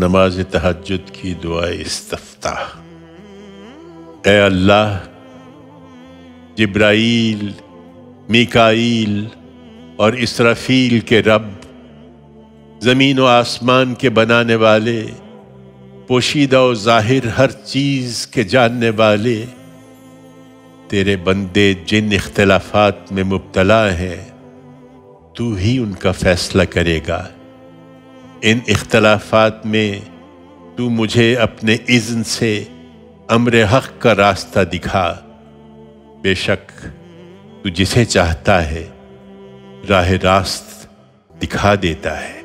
नमाज तहज्जुद की दुआ इस्तफ्ताह। ए अल्लाह, जब्राइल, मिकाइल और इसराफील के रब, ज़मीन व आसमान के बनाने वाले, पोशीदा व ज़ाहिर हर चीज़ के जानने वाले, तेरे बंदे जिन इख्तिलाफात में मुब्तला हैं तू ही उनका फ़ैसला करेगा। इन इख्तिलाफात में तू मुझे अपने इज़्न से अम्र हक़ का रास्ता दिखा। बेशक तू जिसे चाहता है राह रास्त दिखा देता है।